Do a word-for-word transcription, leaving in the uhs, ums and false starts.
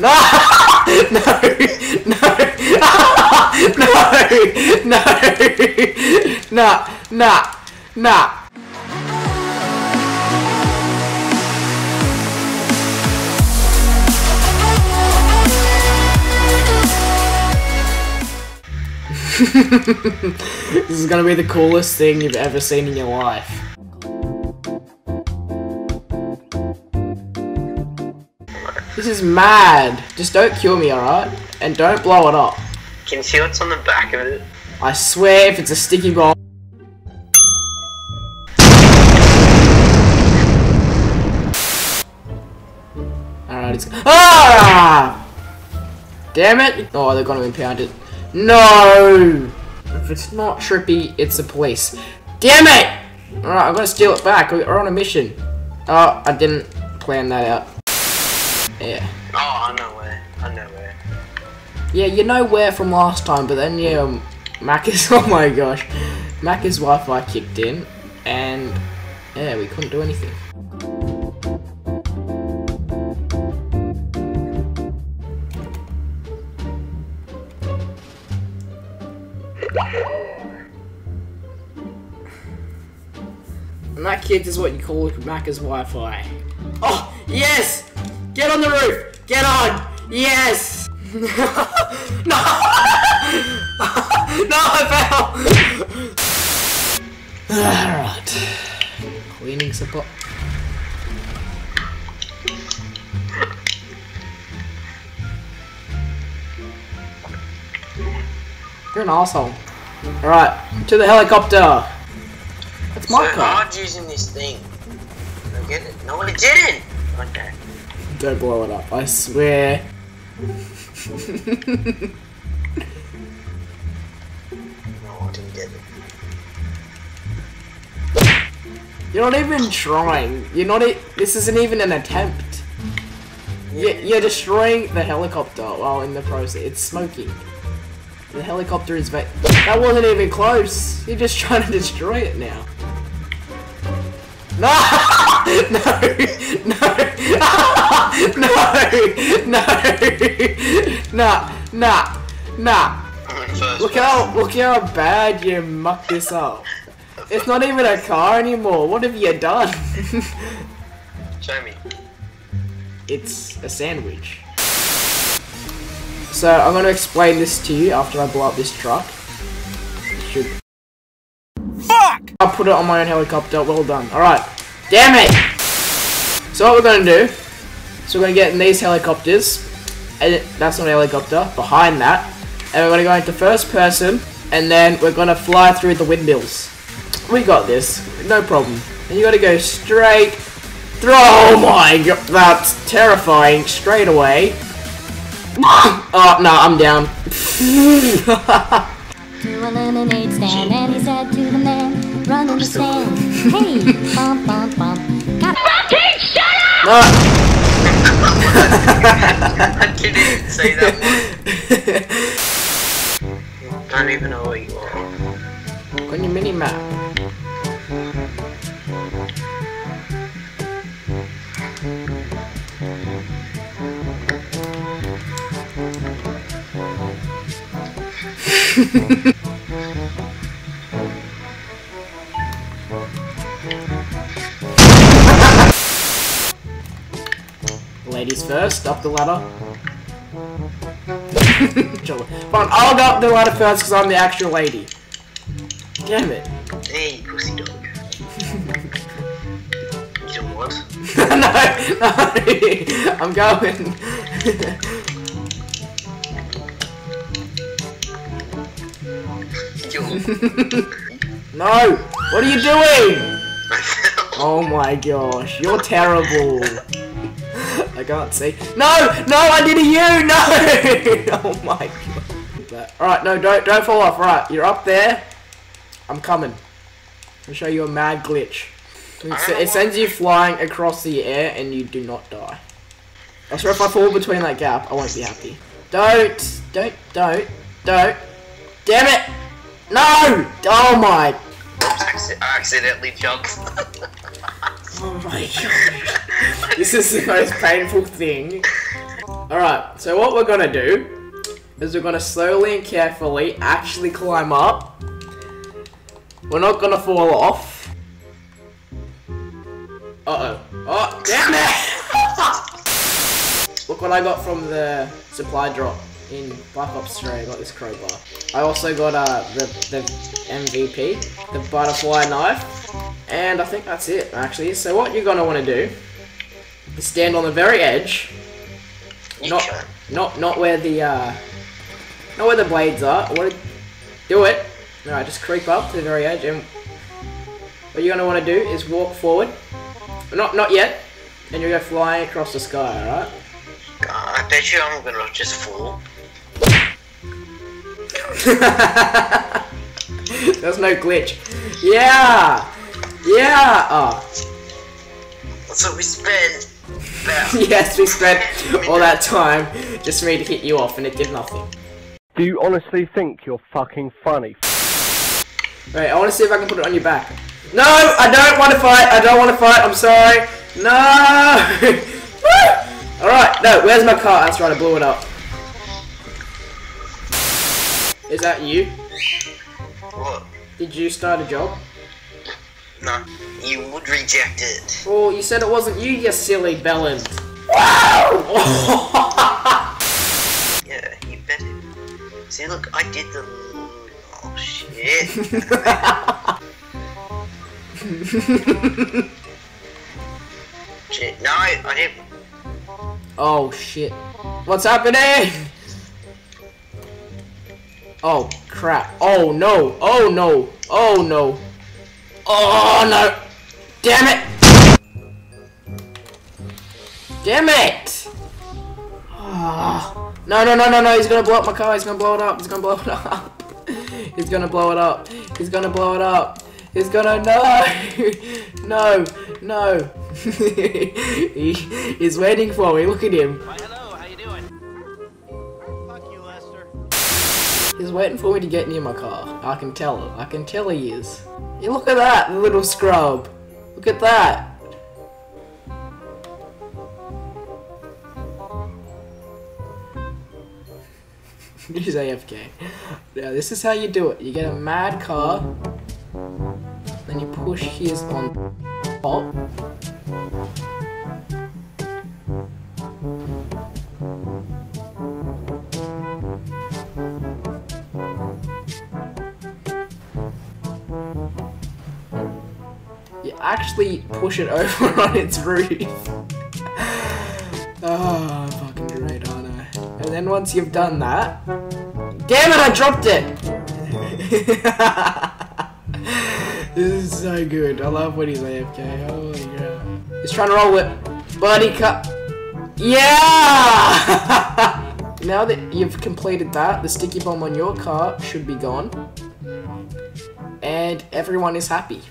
No! No! No! No! No! Nah! Nah! Nah! This is gonna be the coolest thing you've ever seen in your life. This is mad. Just don't kill me, alright? And don't blow it up. Can you see what's on the back of it? I swear if it's a sticky bomb. Alright, it's. Ah! Damn it! Oh, they're gonna impound it. No! If it's not trippy, it's the police. Damn it! Alright, I'm gonna steal it back. We're on a mission. Oh, I didn't plan that out. Yeah. Oh, I know where. I know where. Yeah, you know where from last time, but then yeah, um, Mac is. Oh my gosh, Mac's Wi-Fi kicked in, and yeah, we couldn't do anything. And that kicked is what you call Mac's Wi-Fi. Oh yes. Get on the roof! Get on! Yes! No! No! I fell! Alright. Cleaning support. You're an asshole. Alright, to the helicopter! That's my car. It's so hard using this thing. I get it. No, I didn't! Okay. Don't blow it up, I swear. No, I didn't get it. You're not even trying. You're not e this isn't even an attempt. You're, you're destroying the helicopter while in the process. It's smoking. The helicopter is va- That wasn't even close. You're just trying to destroy it now. No! No! No! No! No! Nah! Nah! Nah! Look how look how bad you mucked this up. It's not even a car anymore. What have you done? Show me. It's a sandwich. So I'm gonna explain this to you after I blow up this truck. It should. Fuck! I put it on my own helicopter. Well done. All right. Damn it! So what we're gonna do? So we're gonna get in these helicopters, and that's not a helicopter. Behind that, and we're gonna go into first person, and then we're gonna fly through the windmills. We got this, no problem. And you gotta go straight through. Oh my god, that's terrifying! Straight away. Oh no, I'm down. To a lemonade stand, and he said to the man, "Run in the stand." Hey, bump, bump, bump. Fucking shut up! No. I didn't say that one. I don't even know where you are. Look on your mini map. Ladies first, up the ladder. Fine, I'll go up the ladder first because I'm the actual lady. Damn it. Hey, pussy dog. You don't want? No, no, I'm going. No! What are you doing? Oh my gosh, you're terrible. I can't see. No! No, I did a U! No! Oh my god. Alright, no, don't don't fall off. Right, you're up there. I'm coming. I'll show you a mad glitch. It, it sends you flying across the air and you do not die. I swear if I fall between that gap, I won't be happy. Don't! Don't, don't, don't. Damn it! No! Oh my! I accidentally jumped. Oh my god. This is the most painful thing. Alright, so what we're gonna do is we're gonna slowly and carefully actually climb up. We're not gonna fall off. Uh-oh. Oh, damn it! Look what I got from the supply drop in Black Ops three. I got this crowbar. I also got uh, the, the M V P, the butterfly knife, and I think that's it, actually. So what you're gonna wanna do is stand on the very edge. Not, not, not where the, uh, not where the blades are. What? Do it. All right, just creep up to the very edge, and what you're gonna want to do is walk forward. Not, not yet. And you're gonna fly across the sky. All right. God, I bet you I'm gonna just fall. There's no glitch. Yeah, yeah. Oh. So we spent. Yes, we spent all that time just for me to hit you off, and it did nothing. Do you honestly think you're fucking funny? Wait, I want to see if I can put it on your back. No, I don't want to fight. I don't want to fight. I'm sorry. No. All right. No. Where's my car? That's right. I blew it up. Is that you? What? Did you start a job? No, you would reject it. Oh, you said it wasn't you, you silly bellend. Wow! Yeah, you bet it. See, look, I did the. Oh shit! Shit! No, I didn't. Oh shit! What's happening? Oh crap! Oh no! Oh no! Oh no! Oh no! Damn it! Damn it! Oh. No, no, no, no, no! He's gonna blow up my car. He's gonna blow it up. He's gonna blow it up. He's gonna blow it up. He's gonna blow it up. He's gonna no, no, no. he, he's waiting for me. Look at him. Why, hello. How you doing? Fuck you, Lester. He's waiting for me to get near my car. I can tell it. I can tell he is. Yeah, look at that, the little scrub. Look at that. He's A F K. Now this is how you do it. You get a mad car, then you push his on top. Actually push it over on its roof. Oh, I'm fucking great, aren't I? And then once you've done that... Damn it, I dropped it! This is so good. I love when he's A F K. Holy crap. He's trying to roll it. Buddy cut. Yeah! Now that you've completed that, the sticky bomb on your car should be gone. And everyone is happy.